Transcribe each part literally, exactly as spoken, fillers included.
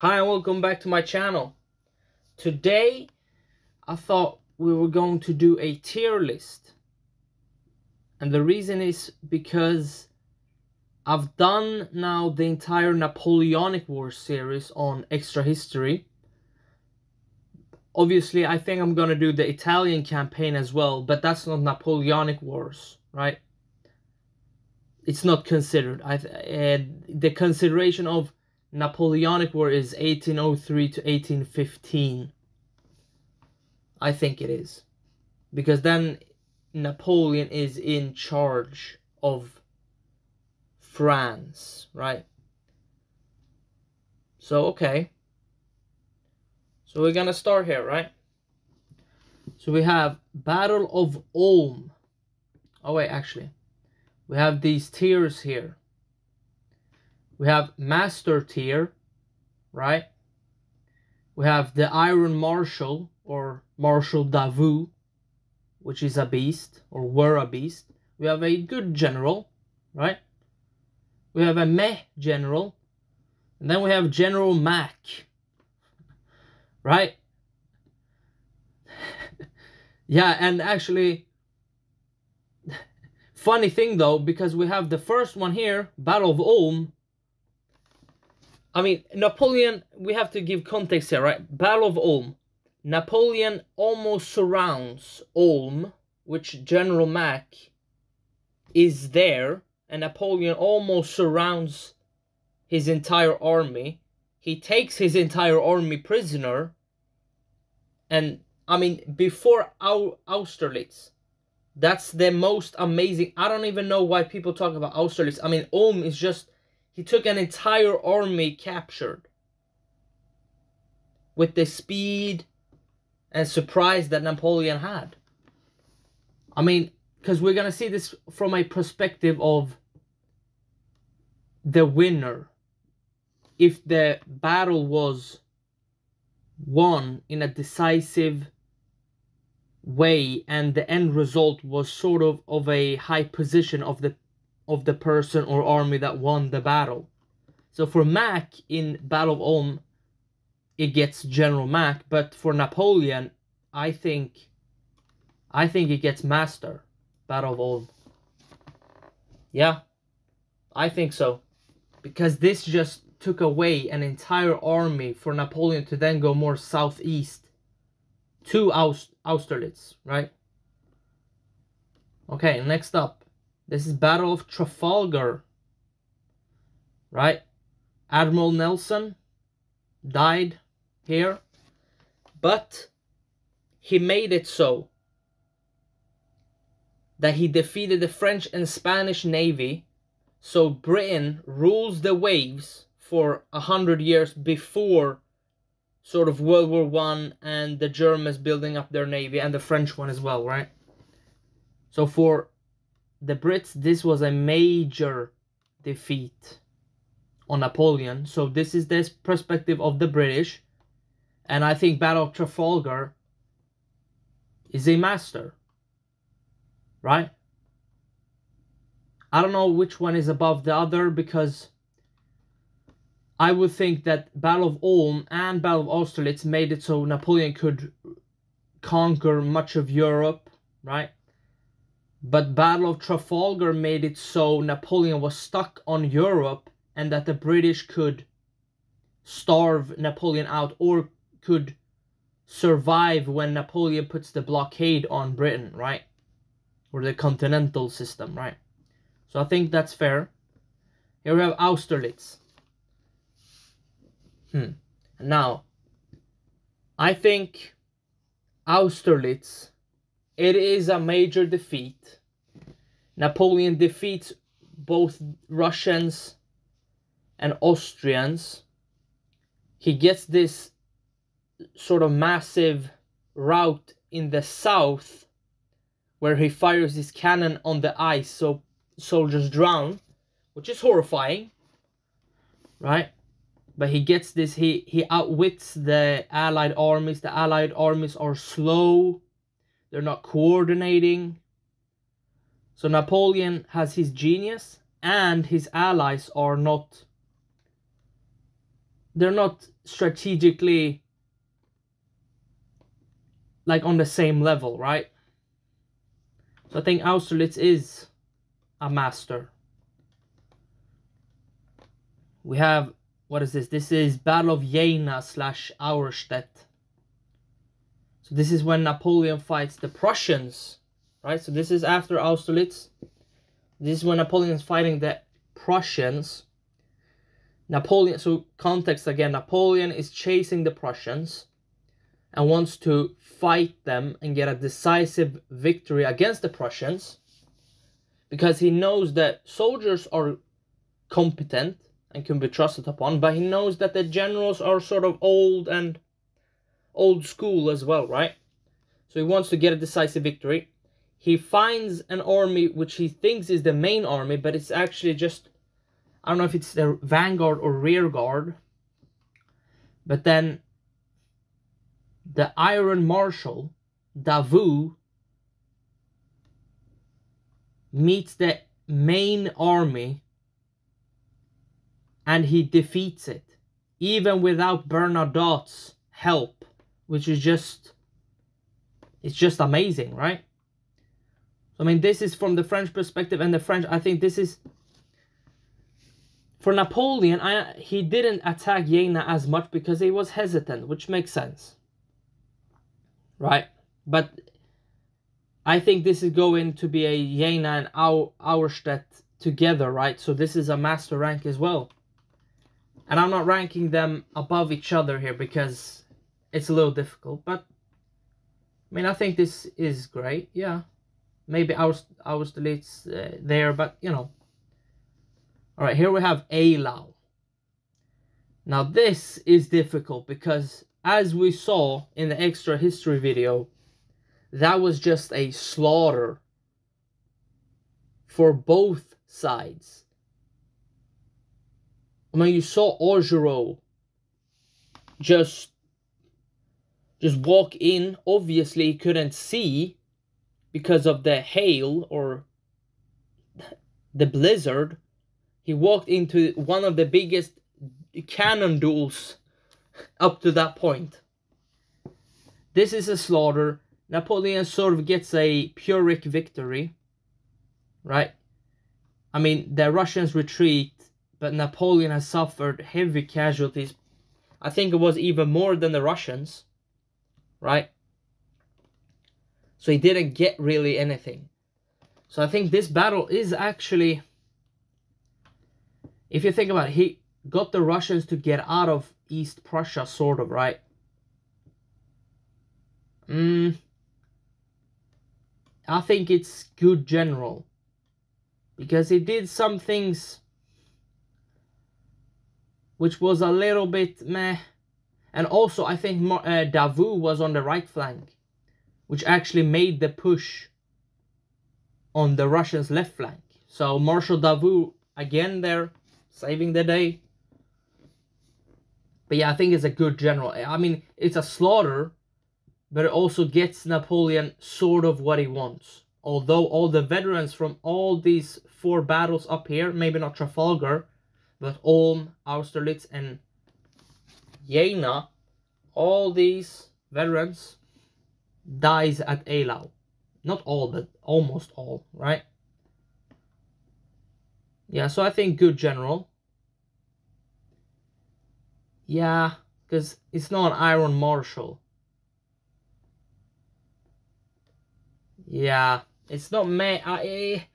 Hi and welcome back to my channel. Today I thought we were going to do a tier list, and the reason is because I've done now the entire Napoleonic Wars series on Extra History. Obviously I think I'm gonna do the Italian campaign as well, but that's not Napoleonic Wars, right? It's not considered. I uh, the consideration of Napoleonic War is eighteen oh three to eighteen fifteen. I think it is, because then Napoleon is in charge of France, right? So okay, so we're gonna start here, right? So we have Battle of Ulm. Oh wait, actually we have these tiers here. We have Master Tier, right? We have the Iron Marshal, or Marshal Davout, which is a beast, or were a beast. We have a good general, right? We have a meh general. And then we have General Mack, right? Yeah, and actually, funny thing though, because we have the first one here, Battle of Ulm. I mean, Napoleon, we have to give context here, right? Battle of Ulm. Napoleon almost surrounds Ulm, which General Mack is there. And Napoleon almost surrounds his entire army. He takes his entire army prisoner. And, I mean, before Austerlitz, that's the most amazing... I don't even know why people talk about Austerlitz. I mean, Ulm is just... He took an entire army captured with the speed and surprise that Napoleon had. I mean, because we're going to see this from a perspective of the winner. If the battle was won in a decisive way and the end result was sort of of a high position of the of the person or army that won the battle. So for Mack in Battle of Ulm, it gets General Mack, but for Napoleon, I think, I think it gets Master Battle of Ulm. Yeah, I think so, because this just took away an entire army for Napoleon to then go more southeast to Aus Austerlitz, right? Okay, next up. This is Battle of Trafalgar, right? Admiral Nelson died here, but he made it so that he defeated the French and Spanish navy, so Britain rules the waves for a hundred years before sort of World War One and the Germans building up their navy and the French one as well, right? So for the Brits, this was a major defeat on Napoleon. So this is this perspective of the British. And I think Battle of Trafalgar is a master, right? I don't know which one is above the other, because I would think that Battle of Ulm and Battle of Austerlitz made it so Napoleon could conquer much of Europe, right? But Battle of Trafalgar made it so Napoleon was stuck on Europe, and that the British could starve Napoleon out or could survive when Napoleon puts the blockade on Britain, right? Or the continental system, right? So I think that's fair. Here we have Austerlitz. Hmm. Now, I think Austerlitz... it is a major defeat. Napoleon defeats both Russians and Austrians. He gets this sort of massive rout in the south, where he fires his cannon on the ice, so soldiers drown, which is horrifying, right? But he gets this, he, he outwits the Allied armies. The Allied armies are slow. They're not coordinating. So Napoleon has his genius, and his allies are not... they're not strategically like on the same level, right? So I think Austerlitz is a master. We have, what is this? This is Battle of Jena slash Auerstedt. So this is when Napoleon fights the Prussians, right? So this is after Austerlitz. This is when Napoleon is fighting the Prussians. Napoleon, so context again, Napoleon is chasing the Prussians and wants to fight them and get a decisive victory against the Prussians, because he knows that soldiers are competent and can be trusted upon, but he knows that the generals are sort of old and old school as well, right? So he wants to get a decisive victory. He finds an army which he thinks is the main army, but it's actually just, I don't know if it's their vanguard or rear guard. But then the Iron Marshal, Davout, meets the main army and he defeats it, even without Bernadotte's help, which is just, it's just amazing, right? I mean, this is from the French perspective, and the French, I think this is, for Napoleon, I, he didn't attack Jena as much because he was hesitant, which makes sense, right? But I think this is going to be a Jena and Auerstedt together, right? So this is a master rank as well. And I'm not ranking them above each other here because it's a little difficult, but I mean, I think this is great, yeah. Maybe Austerlitz uh, there, but you know. All right, here we have Eylau. Now this is difficult because, as we saw in the extra history video, that was just a slaughter for both sides. I mean, you saw Orgero just just walk in. Obviously, he couldn't see, because of the hail or the blizzard. He walked into one of the biggest cannon duels up to that point. This is a slaughter. Napoleon sort of gets a Pyrrhic victory, right? I mean, the Russians retreat, but Napoleon has suffered heavy casualties. I think it was even more than the Russians, right? So he didn't get really anything. So I think this battle is actually, if you think about it, he got the Russians to get out of East Prussia, sort of, right? Mm, I think it's good general, because he did some things which was a little bit meh. And also I think uh, Davout was on the right flank, which actually made the push on the Russians' left flank. So Marshal Davout, again there, saving the day. But yeah, I think it's a good general. I mean, it's a slaughter, but it also gets Napoleon sort of what he wants. Although all the veterans from all these four battles up here, maybe not Trafalgar, but Ulm, Austerlitz, and Jena, all these veterans dies at Eylau. Not all, but almost all, right? Yeah, so I think good general. Yeah, because it's not an Iron Marshal. Yeah, it's not me. I,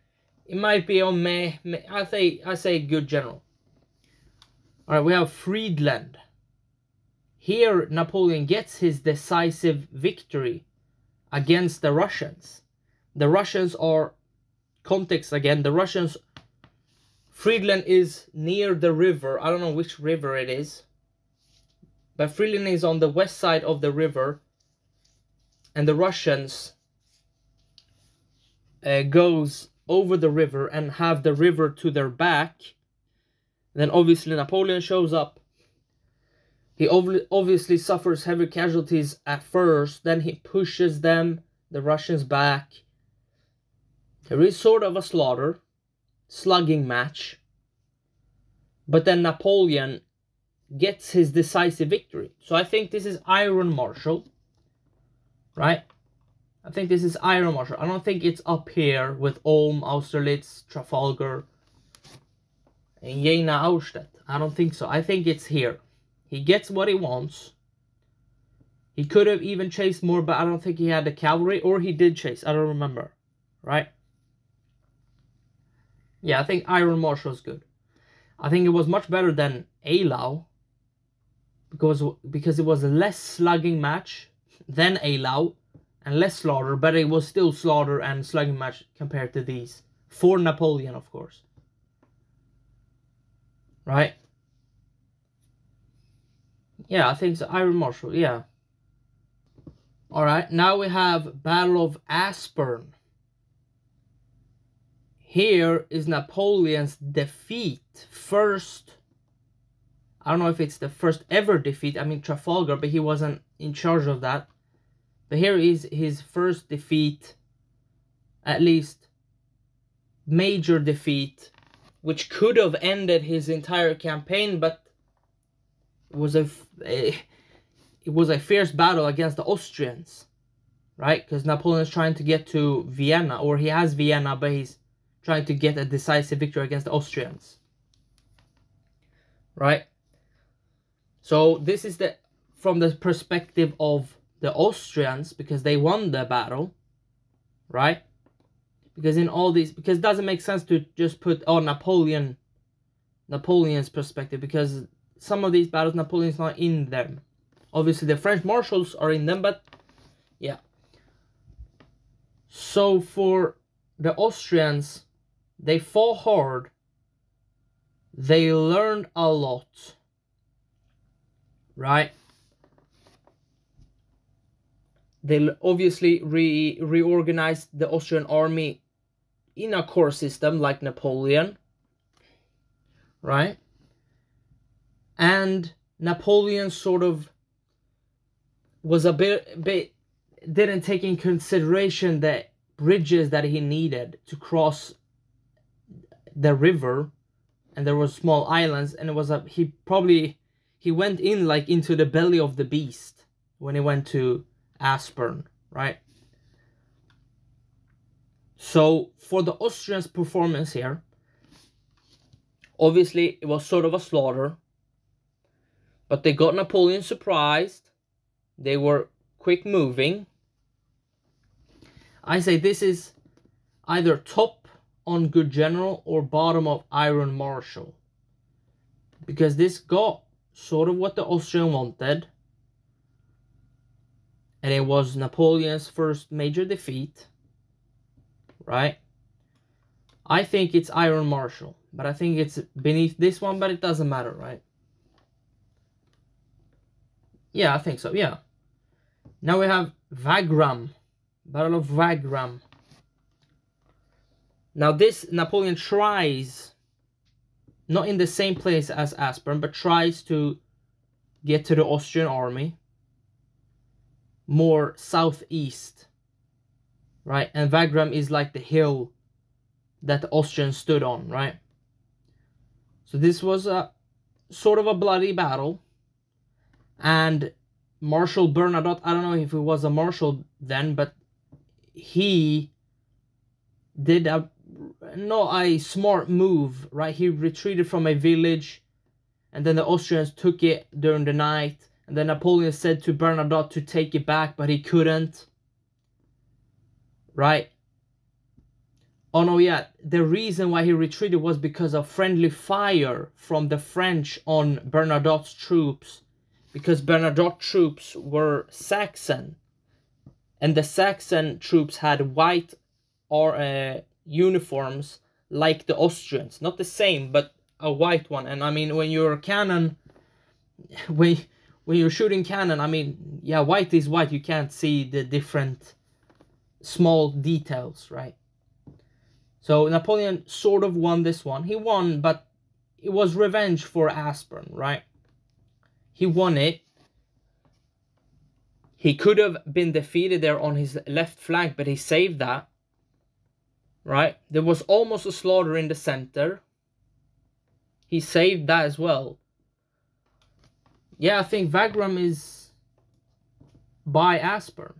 it might be on me. I say, I say good general. All right, we have Friedland. Here, Napoleon gets his decisive victory against the Russians. The Russians are, context again, the Russians, Friedland is near the river, I don't know which river it is, but Friedland is on the west side of the river, and the Russians uh, goes over the river and have the river to their back. Then obviously Napoleon shows up. He obviously suffers heavy casualties at first, then he pushes them, the Russians, back. There is sort of a slaughter, slugging match. But then Napoleon gets his decisive victory. So I think this is Iron Marshal, right? I think this is Iron Marshal. I don't think it's up here with Ulm, Austerlitz, Trafalgar, and Jena, Auerstedt. I don't think so. I think it's here. He gets what he wants. He could have even chased more, but I don't think he had the cavalry, or he did chase. I don't remember, right? Yeah, I think Iron Marshal is good. I think it was much better than Eylau, because, because it was a less slugging match than Eylau, and less slaughter, but it was still slaughter and slugging match compared to these. For Napoleon, of course. Right? Yeah, I think so. Iron Marshal, yeah. Alright, now we have Battle of Aspern. Here is Napoleon's defeat. First, I don't know if it's the first ever defeat. I mean, Trafalgar, but he wasn't in charge of that. But here is his first defeat, at least major defeat, which could have ended his entire campaign, but it was a, a it was a fierce battle against the Austrians, right? Because Napoleon's trying to get to Vienna, or he has Vienna, but he's trying to get a decisive victory against the Austrians, right? So this is the from the perspective of the Austrians, because they won the battle, right? Because in all these, because it doesn't make sense to just put, oh, Napoleon, Napoleon's perspective, because some of these battles, Napoleon's not in them. Obviously, the French marshals are in them, but yeah. So for the Austrians, they fought hard. They learned a lot, right? They obviously re reorganized the Austrian army in a corps system like Napoleon, right? And Napoleon sort of was a bit, bit didn't take in consideration the bridges that he needed to cross the river, and there were small islands, and it was a, he probably, he went in like into the belly of the beast when he went to Aspern, right? So for the Austrians' performance here, obviously it was sort of a slaughter, but they got Napoleon surprised. They were quick moving. I say this is either top on Good General or bottom of Iron Marshal, because this got sort of what the Austrian wanted. And it was Napoleon's first major defeat, right? I think it's Iron Marshal, but I think it's beneath this one, but it doesn't matter, right? Yeah, I think so, yeah. Now we have Wagram, Battle of Wagram. Now this, Napoleon tries, not in the same place as Aspern, but tries to get to the Austrian army. More southeast, right? And Wagram is like the hill that the Austrians stood on, right? So this was a sort of a bloody battle, and Marshal Bernadotte, I don't know if he was a marshal then, but he did a not a smart move, right? He retreated from a village, and then the Austrians took it during the night. And then Napoleon said to Bernadotte to take it back, but he couldn't. Right? Oh no, yeah. The reason why he retreated was because of friendly fire from the French on Bernadotte's troops. Because Bernadotte's troops were Saxon. And the Saxon troops had white or uh, uniforms like the Austrians. Not the same, but a white one. And I mean, when you're a cannon... when When you're shooting cannon, I mean, yeah, white is white. You can't see the different small details, right? So Napoleon sort of won this one. He won, but it was revenge for Aspern, right? He won it. He could have been defeated there on his left flank, but he saved that, right? There was almost a slaughter in the center. He saved that as well. Yeah, I think Wagram is by Aspern.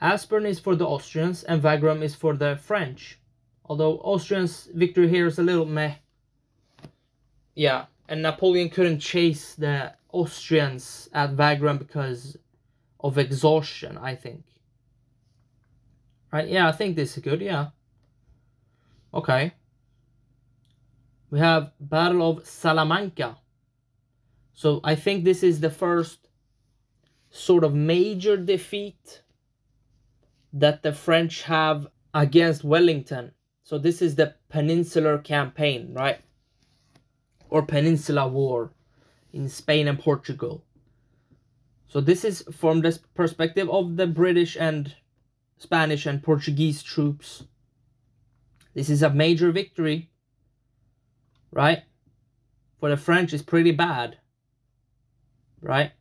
Aspern is for the Austrians and Wagram is for the French. Although Austrians' victory here is a little meh. Yeah, and Napoleon couldn't chase the Austrians at Wagram because of exhaustion, I think. Right, yeah, I think this is good, yeah. Okay. We have Battle of Salamanca. So I think this is the first sort of major defeat that the French have against Wellington. So this is the Peninsular Campaign, right? Or Peninsula War in Spain and Portugal. So this is from the perspective of the British and Spanish and Portuguese troops. This is a major victory, right? For the French, it's pretty bad, right?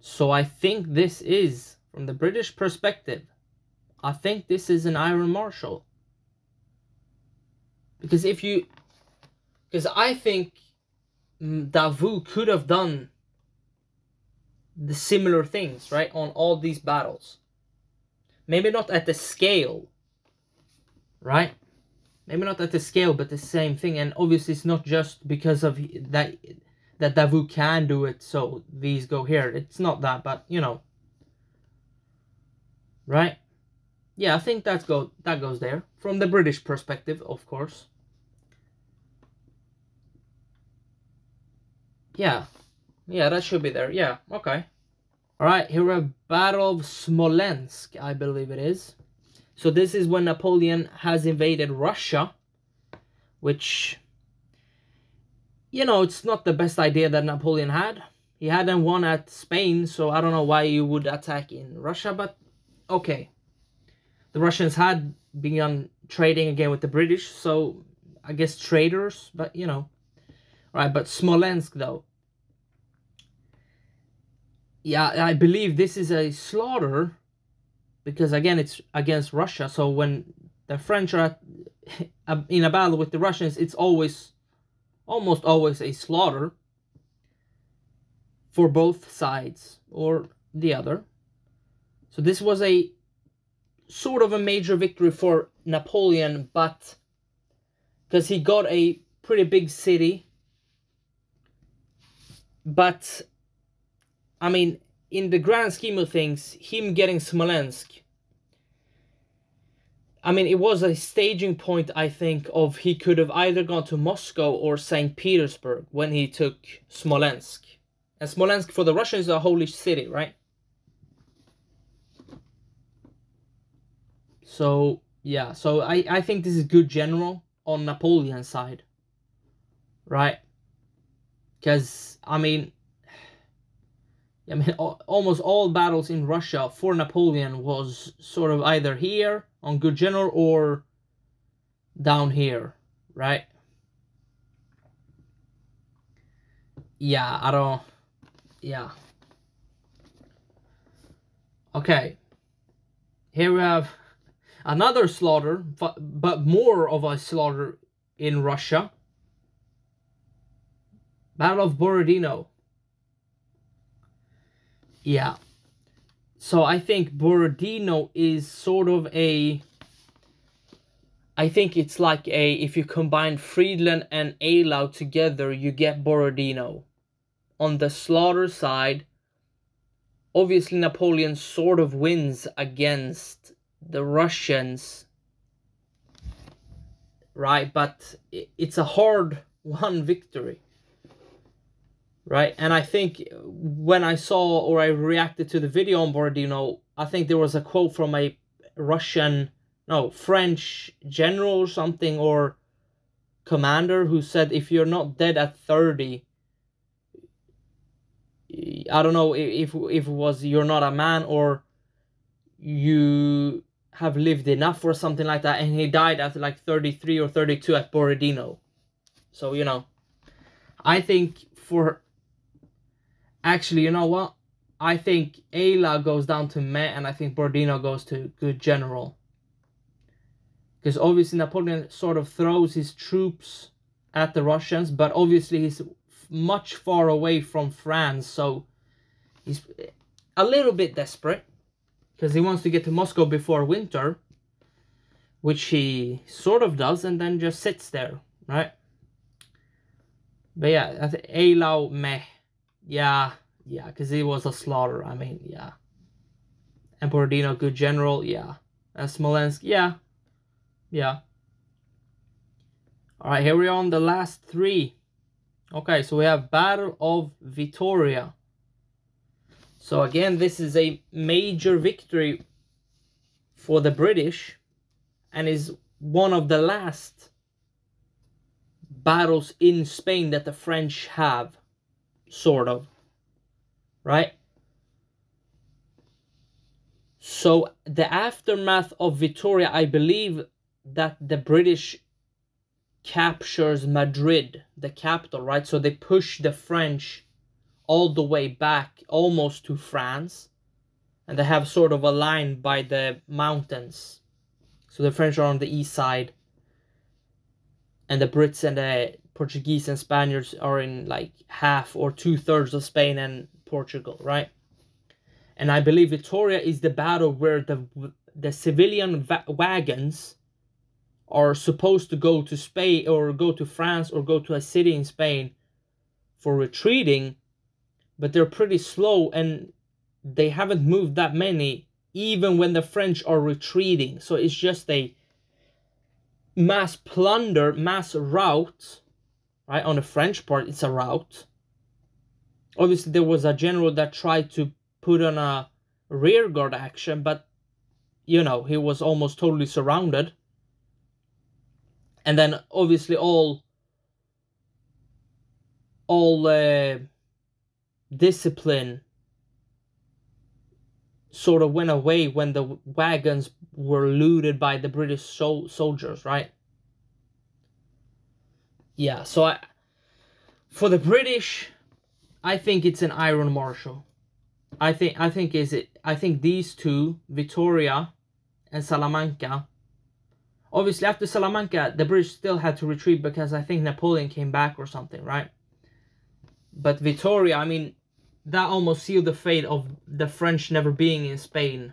So I think this is, from the British perspective, I think this is an Iron Marshal. Because if you... Because I think Davout could have done the similar things, right? On all these battles. Maybe not at the scale, right? Maybe not at the scale, but the same thing. And obviously it's not just because of that that Davout can do it, so these go here. It's not that, but, you know. Right? Yeah, I think that's go that goes there. From the British perspective, of course. Yeah. Yeah, that should be there. Yeah, okay. Alright, here we have Battle of Smolensk, I believe it is. So this is when Napoleon has invaded Russia. Which, you know, it's not the best idea that Napoleon had. He hadn't won at Spain, so I don't know why you would attack in Russia, but okay. The Russians had begun trading again with the British, so I guess traders, but you know. Right, but Smolensk though. Yeah, I believe this is a slaughter, because again, it's against Russia, so when the French are at, in a battle with the Russians, it's always, almost always a slaughter for both sides, or the other. So this was a sort of a major victory for Napoleon, but because he got a pretty big city, but I mean, in the grand scheme of things, him getting Smolensk, I mean, it was a staging point, I think, of he could have either gone to Moscow or Saint Petersburg when he took Smolensk. And Smolensk for the Russians is a holy city, right? So, yeah, so I, I think this is good general on Napoleon's side, right? Because, I mean, I mean, almost all battles in Russia for Napoleon was sort of either here on good general or down here, right? Yeah, I don't, yeah. Okay, here we have another slaughter, but, but more of a slaughter in Russia. Battle of Borodino. Yeah. So I think Borodino is sort of a... I think it's like a... If you combine Friedland and Eylau together, you get Borodino. On the slaughter side, obviously Napoleon sort of wins against the Russians, right? But it's a hard-won victory, right? And I think when I saw or I reacted to the video on Borodino, I think there was a quote from a Russian, no, French general or something, or commander, who said, if you're not dead at thirty, I don't know if, if it was you're not a man or you have lived enough or something like that, and he died at like thirty-three or thirty-two at Borodino. So, you know, I think for, actually, you know what, I think Eylau goes down to meh, and I think Borodino goes to good general, because obviously Napoleon sort of throws his troops at the Russians, but obviously his much far away from France, so he's a little bit desperate because he wants to get to Moscow before winter, which he sort of does, and then just sits there, right? But yeah, I think Eylau, meh. Yeah, yeah, because he was a slaughter, I mean, yeah. And Borodino, good general, yeah. And Smolensk, yeah, yeah. Alright, here we are on the last three. Okay, so we have Battle of Vitoria. So again, this is a major victory for the British, and is one of the last battles in Spain that the French have, sort of, right? So the aftermath of Vitoria, I believe that the British captures Madrid, the capital, right? So they push the French all the way back, almost to France, and they have sort of a line by the mountains. So the French are on the east side, and the Brits and the Portuguese and Spaniards are in like half or two-thirds of Spain and Portugal, right? And I believe Vitoria is the battle where the, the civilian va wagons are supposed to go to Spain or go to France or go to a city in Spain for retreating, but they're pretty slow and they haven't moved that many even when the French are retreating. So it's just a mass plunder, mass rout, right? On the French part, it's a rout. Obviously, there was a general that tried to put on a rearguard action, but, you know, he was almost totally surrounded. And then, obviously, all, all uh, discipline sort of went away when the wagons were looted by the British sol soldiers, right? Yeah, so I, for the British, I think it's an iron marshal. I think I think is it I think these two, Vitoria and Salamanca. Obviously, after Salamanca, the British still had to retreat because I think Napoleon came back or something, right? But Vitoria, I mean, that almost sealed the fate of the French never being in Spain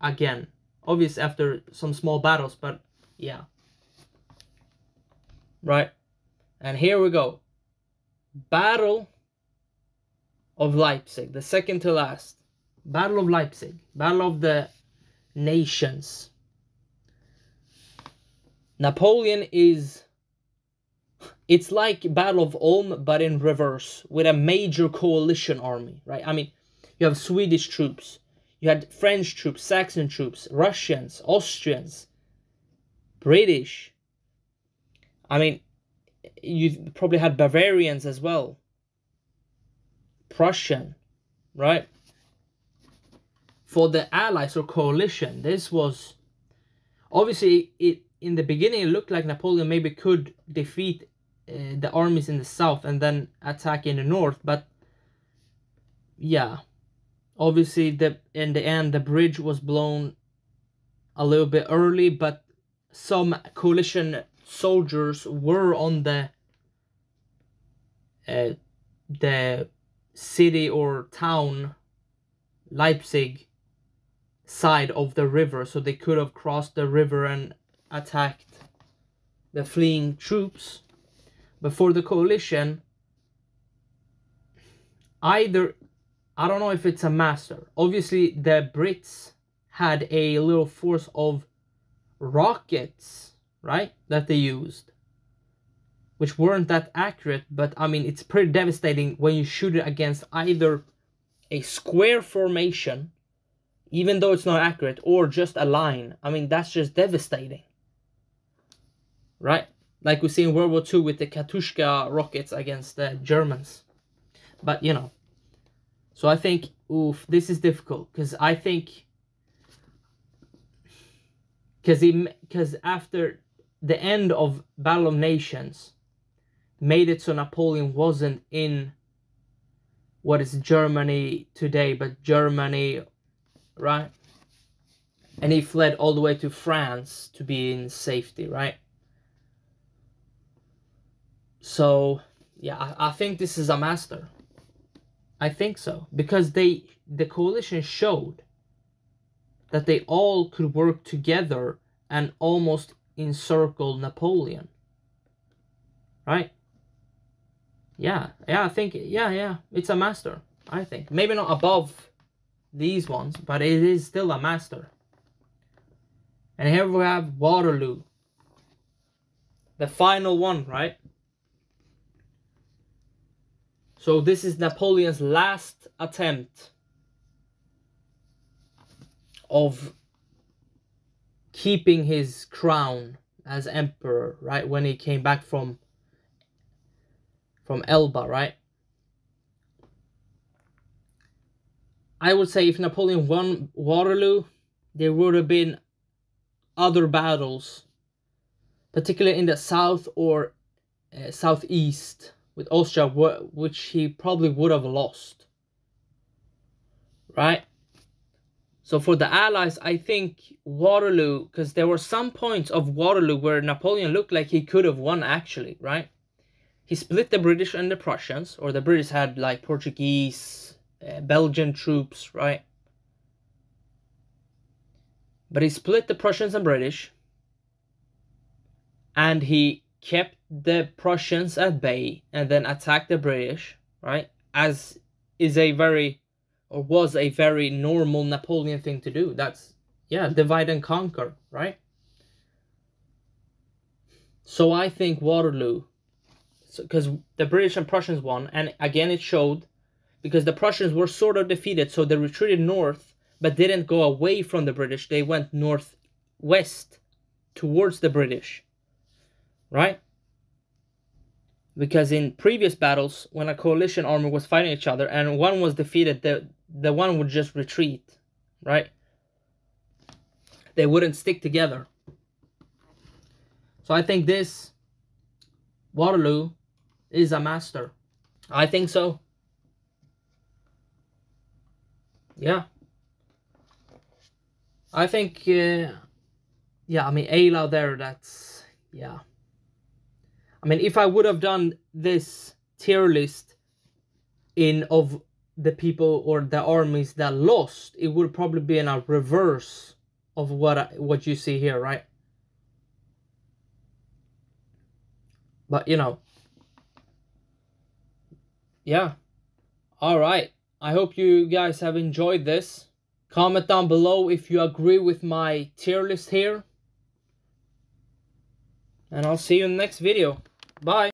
again. Obviously, after some small battles, but yeah. Right? And here we go. Battle of Leipzig, the second to last. Battle of Leipzig. Battle of the Nations. Napoleon is, it's like Battle of Ulm, but in reverse, with a major coalition army, right? I mean, you have Swedish troops, you had French troops, Saxon troops, Russians, Austrians, British. I mean, you probably had Bavarians as well, Prussian, right? For the Allies or coalition, this was, obviously, it, in the beginning, it looked like Napoleon maybe could defeat uh, the armies in the south and then attack in the north. But yeah, obviously the in the end, the bridge was blown a little bit early, but some coalition soldiers were on the uh, the city or town Leipzig side of the river, so they could have crossed the river and attacked the fleeing troops. But for the coalition, either, I don't know if it's a master. Obviously, the Brits had a little force of rockets, right, that they used, which weren't that accurate, but I mean, it's pretty devastating when you shoot it against either a square formation, even though it's not accurate, or just a line. I mean, that's just devastating, right? Like we see in World War Two with the Katyusha rockets against the Germans. But, you know. So I think, oof, this is difficult. Because I think... Because after the end of Battle of Nations, made it so Napoleon wasn't in what is Germany today, but Germany, right? And he fled all the way to France to be in safety, right? So yeah, I, I think this is a master. I think so, because they the coalition showed that they all could work together and almost encircle Napoleon. Right? Yeah, yeah, I think, yeah, yeah, it's a master, I think. Maybe not above these ones, but it is still a master. And here we have Waterloo. The final one, right? So this is Napoleon's last attempt of keeping his crown as emperor, right? When he came back from from Elba, right? I would say if Napoleon won Waterloo, there would have been other battles, particularly in the south or uh, southeast with Austria, which he probably would have lost, right? So for the Allies, I think Waterloo, because there were some points of Waterloo where Napoleon looked like he could have won actually, right? He split the British and the Prussians, or the British had like Portuguese, uh, Belgian troops, right? But he split the Prussians and British, and he kept the Prussians at bay and then attacked the British, right? As is a very... or was a very normal Napoleon thing to do. That's, yeah, divide and conquer, right? So I think Waterloo, because so, the British and Prussians won, and again it showed, because the Prussians were sort of defeated, so they retreated north, but didn't go away from the British, they went northwest towards the British, right? Because in previous battles, when a coalition army was fighting each other, and one was defeated, the the one would just retreat, right? They wouldn't stick together. So I think this Waterloo is a master. I think so. Yeah. I think, uh, yeah, I mean, Eylau there, that's, yeah. I mean, if I would have done this tier list in of the people or the armies that lost, it would probably be in a reverse of what I, what you see here, right? But, you know. Yeah. All right. I hope you guys have enjoyed this. Comment down below if you agree with my tier list here. And I'll see you in the next video. Bye.